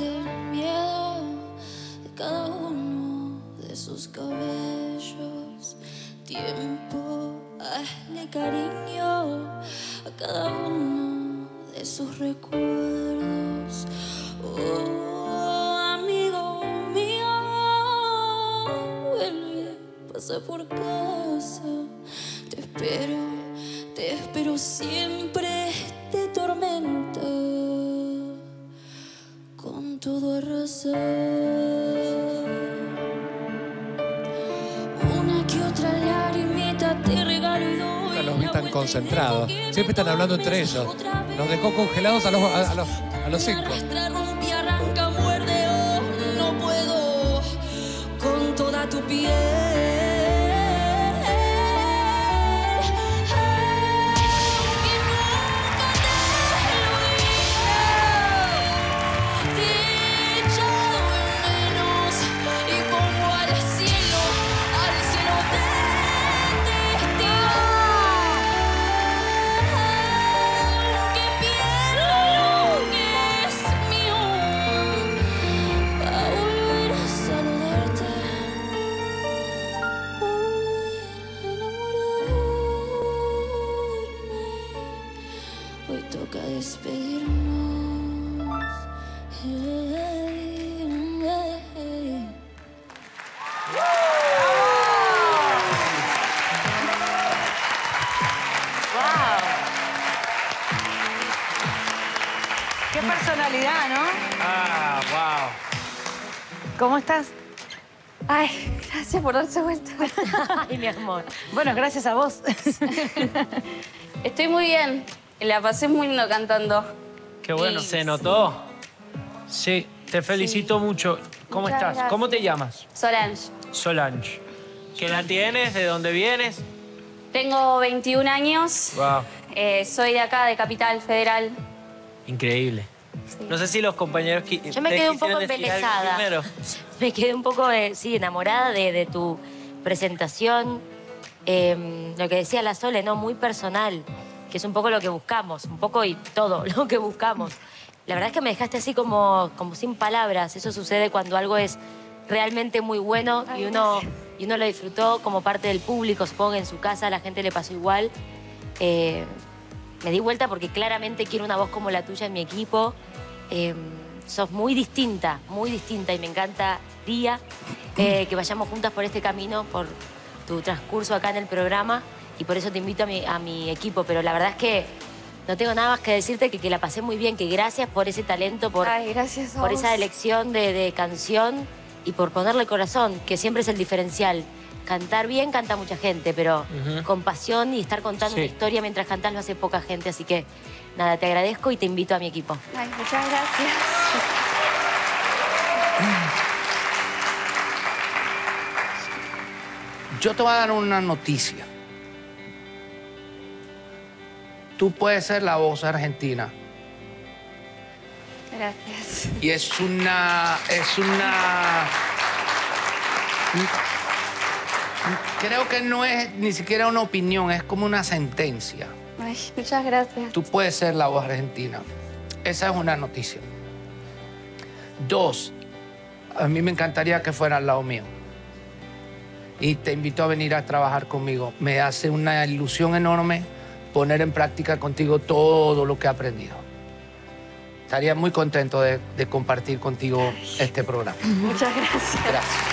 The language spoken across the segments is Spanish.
sentir miedo de cada uno de sus cabellos. Tiempo a darle cariño a cada uno de sus recuerdos. Oh, amigo mío, vuelve, pasa por casa. Te espero siempre, te tormenta con todo arrasar. Una que otra lagrimita te regalo y doy. Nunca los vi tan concentrados, siempre están hablando entre ellos. Nos dejó congelados a los cinco. Rompí, arranca, muerde, oh, no puedo con toda tu piel. ¿Cómo estás? Ay, gracias por darse vuelta. Ay, mi amor. Bueno, gracias a vos. Estoy muy bien. La pasé muy lindo cantando. Qué bueno, se notó. Sí, te felicito mucho. ¿Cómo estás? Muchas gracias. ¿Cómo te llamas? Solange. Solange. ¿Qué edad tienes? ¿De dónde vienes? Tengo 21 años. Wow. Soy de acá, de Capital Federal. Increíble. Sí. No sé si los compañeros... Yo me quedé un poco embelesada. Me quedé un poco, sí, enamorada de tu presentación. Lo que decía la Sole, ¿no? Muy personal, que es un poco lo que buscamos. Un poco y todo lo que buscamos. La verdad es que me dejaste así como sin palabras. Eso sucede cuando algo es realmente muy bueno y uno lo disfrutó como parte del público. Supongo que en su casa a la gente le pasó igual. Me di vuelta porque claramente quiero una voz como la tuya en mi equipo. Sos muy distinta y me encanta, Día, que vayamos juntas por este camino, por tu transcurso acá en el programa, y por eso te invito a mi equipo. Pero la verdad es que no tengo nada más que decirte que la pasé muy bien, que gracias por ese talento, por esa elección de canción y por ponerle corazón, que siempre es el diferencial. Cantar bien canta mucha gente, pero con pasión y estar contando una historia mientras cantas lo hace poca gente. Así que, nada, te agradezco y te invito a mi equipo. Ay, muchas gracias. Yo te voy a dar una noticia. Tú puedes ser la voz argentina. Gracias. Y es una... Creo que no es ni siquiera una opinión, es como una sentencia. Ay, muchas gracias. Tú puedes ser la voz argentina. Esa es una noticia. Dos, a mí me encantaría que fuera al lado mío. Y te invito a venir a trabajar conmigo. Me hace una ilusión enorme poner en práctica contigo todo lo que he aprendido. Estaría muy contento de compartir contigo este programa. Muchas gracias. Gracias.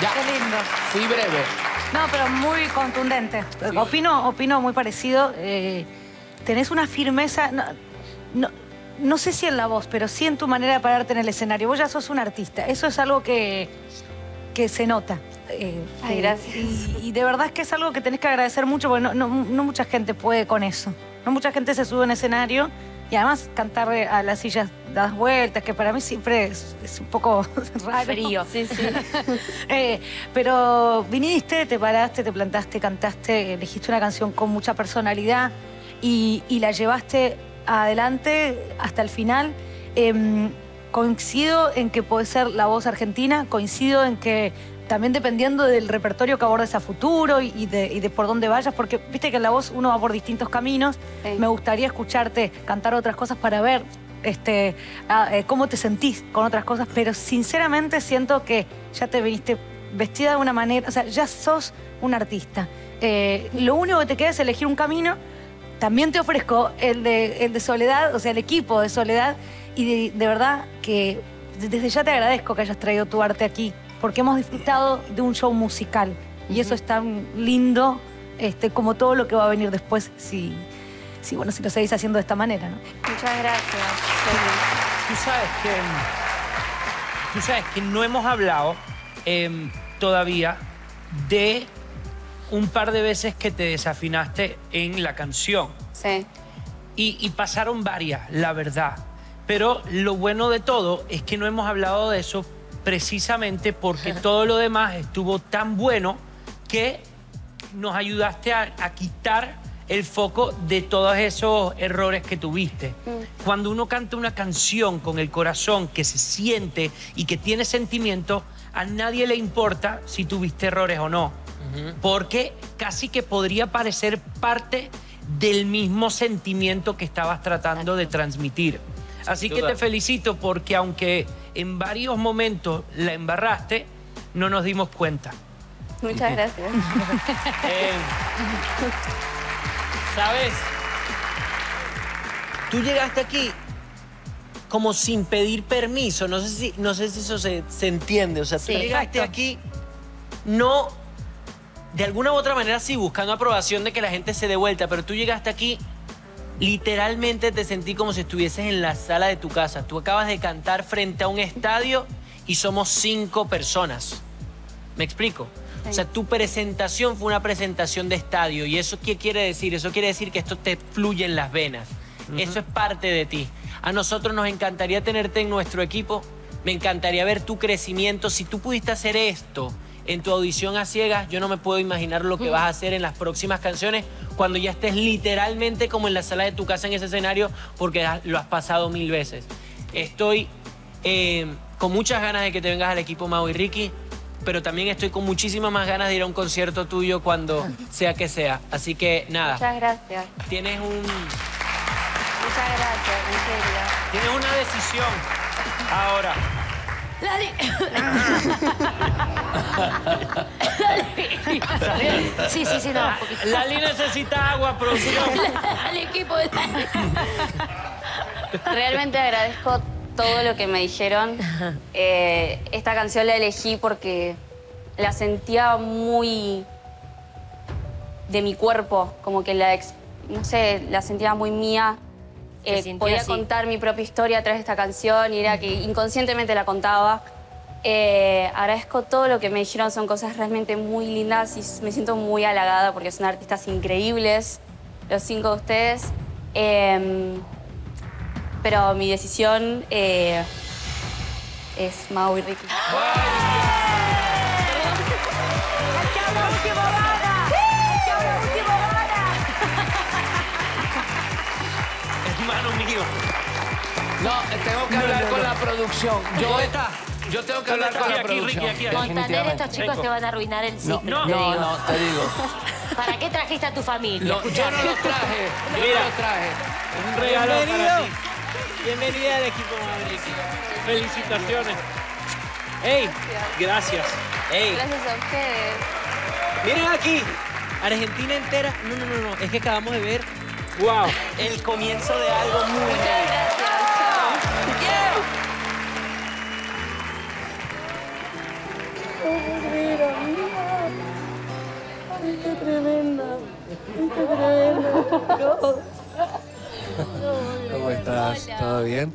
Ya. Qué lindo. Sí, breve. No, pero muy contundente. Sí. Opino muy parecido. Tenés una firmeza, no sé si en la voz, pero sí en tu manera de pararte en el escenario. Vos ya sos un artista. Eso es algo que se nota. Ay, gracias. Y de verdad es que es algo que tenés que agradecer mucho, porque no mucha gente puede con eso. No mucha gente se sube a un escenario y además cantar a las sillas das vueltas, que para mí siempre es un poco raro. Frío. Sí, sí. Pero viniste, te paraste, te plantaste, cantaste, elegiste una canción con mucha personalidad y la llevaste adelante hasta el final. Coincido en que podés ser la voz argentina, coincido en que también dependiendo del repertorio que abordes a futuro y de por dónde vayas, porque viste que en la voz uno va por distintos caminos. Sí. Me gustaría escucharte cantar otras cosas para ver cómo te sentís con otras cosas, pero sinceramente siento que ya te viniste vestida de una manera, o sea, ya sos un artista. Lo único que te queda es elegir un camino. También te ofrezco el de Soledad, o sea, el equipo de Soledad. Y de verdad que desde ya te agradezco que hayas traído tu arte aquí, porque hemos disfrutado de un show musical. Y eso es tan lindo como todo lo que va a venir después, si lo seguís haciendo de esta manera, ¿no? Muchas gracias. Tú sabes que no hemos hablado todavía de un par de veces que te desafinaste en la canción. Sí. Y pasaron varias, la verdad. Pero lo bueno de todo es que no hemos hablado de eso precisamente porque todo lo demás estuvo tan bueno que nos ayudaste a quitar el foco de todos esos errores que tuviste. Cuando uno canta una canción con el corazón, que se siente y que tiene sentimiento, a nadie le importa si tuviste errores o no. Porque casi que podría parecer parte del mismo sentimiento que estabas tratando de transmitir. Así que te felicito porque aunque en varios momentos la embarraste, no nos dimos cuenta. Muchas gracias. ¿Sabes? Tú llegaste aquí como sin pedir permiso. No sé si eso se entiende. O sea, sí, tú llegaste aquí no... De alguna u otra manera sí, buscando aprobación de que la gente se dé vuelta, pero tú llegaste aquí, literalmente te sentí como si estuvieses en la sala de tu casa. Tú acabas de cantar frente a un estadio y somos 5 personas. ¿Me explico? Sí. O sea, tu presentación fue una presentación de estadio. ¿Y eso qué quiere decir? Eso quiere decir que esto te fluye en las venas. Eso es parte de ti. A nosotros nos encantaría tenerte en nuestro equipo. Me encantaría ver tu crecimiento. Si tú pudiste hacer esto... En tu audición a ciegas, yo no me puedo imaginar lo que vas a hacer en las próximas canciones cuando ya estés literalmente como en la sala de tu casa en ese escenario, porque lo has pasado 1000 veces. Estoy con muchas ganas de que te vengas al equipo Mau y Ricky, pero también estoy con muchísimas más ganas de ir a un concierto tuyo cuando sea que sea. Así que, nada. Muchas gracias. Muchas gracias, en serio. Tienes una decisión ahora. Lali. Lali. Sí, no. Lali necesita agua, producción. Al equipo de... Realmente agradezco todo lo que me dijeron. Esta canción la elegí porque la sentía muy... de mi cuerpo, como que la... no sé, la sentía muy mía. Podía contar mi propia historia a través de esta canción y era que inconscientemente la contaba. Agradezco todo lo que me dijeron, son cosas realmente muy lindas y me siento muy halagada porque son artistas increíbles, los 5 de ustedes. Pero mi decisión es Mau y Ricky. No, tengo que hablar con la producción. Yo tengo que hablar con la producción. Montaner, estos chicos te van a arruinar el ciclo. No, te digo. ¿Para qué trajiste a tu familia? Yo no lo traje. Mira, lo traje. Un regalo para ti. Bienvenida al equipo Madrid. Felicitaciones. Ey, gracias. Gracias a ustedes. Miren aquí, Argentina entera. No. Es que acabamos de ver. Wow, el comienzo de algo muy bueno. ¡Ay, qué tremenda! ¿Cómo estás? ¿Todo bien?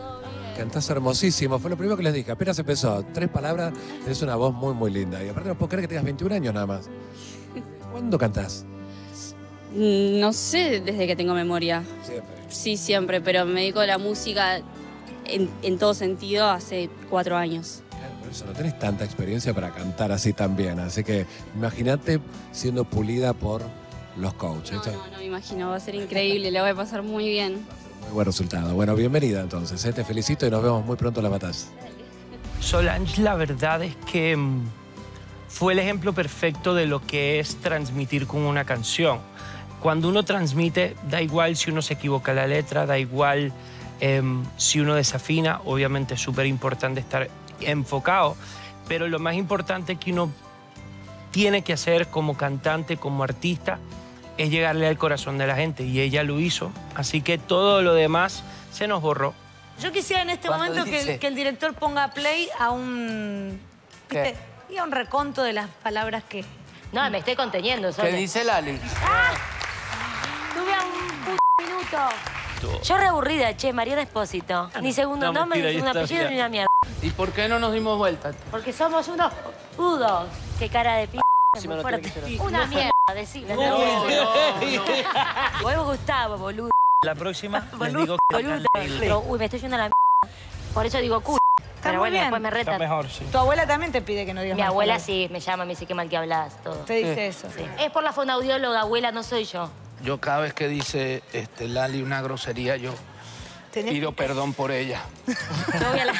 Cantas hermosísimo. Fue lo primero que les dije. Apenas empezó. 3 palabras, tenés una voz muy, muy linda. Y aparte no puedo creer que tengas 21 años nada más. ¿Cuándo cantás? No sé, desde que tengo memoria. ¿Siempre? Sí, siempre, pero me dedico a la música en todo sentido hace 4 años. Claro, por eso no tenés tanta experiencia para cantar así también. Así que imagínate siendo pulida por los coaches. No, me imagino, va a ser increíble, la voy a pasar muy bien. Va a ser muy buen resultado. Bueno, bienvenida entonces, te felicito y nos vemos muy pronto en la batalla. Solange, la verdad es que fue el ejemplo perfecto de lo que es transmitir con una canción. Cuando uno transmite, da igual si uno se equivoca la letra, da igual Si uno desafina, obviamente es súper importante estar enfocado, pero lo más importante que uno tiene que hacer como cantante, como artista, es llegarle al corazón de la gente, y ella lo hizo, así que todo lo demás se nos borró. Yo quisiera en este momento que el director ponga play a un... ¿Qué? Y a un reconto de las palabras que... No, me estoy conteniendo. ¿Qué dice Lali? ¡Ah! Tuve un minuto. Yo reaburrida, che, Mariana Espósito. Ni segundo nombre, ni segundo apellido, ni una mierda. ¿Y por qué no nos dimos vuelta? Porque somos unos pudos. Qué cara de p***, muy fuerte. Una mierda, decime. Volvemos Gustavo, boludo. La próxima les digo que... Uy, me estoy yendo a la mierda. Por eso digo culo. Pero bueno, después me reta. Mejor, sí. Tu abuela también te pide que no digas. Mi abuela sí, me llama, me dice qué mal que hablas, todo. Te dice eso. Sí. Es por la fonoaudióloga, abuela, no soy yo. Yo cada vez que dice Lali una grosería, yo pido perdón por ella. Yo voy a la...